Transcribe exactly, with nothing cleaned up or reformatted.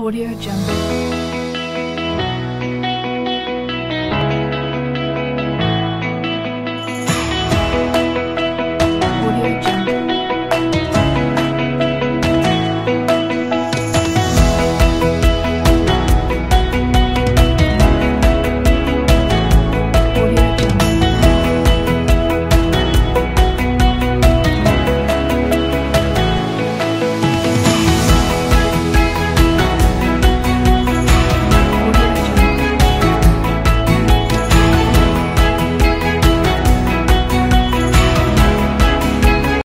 AudioJungle.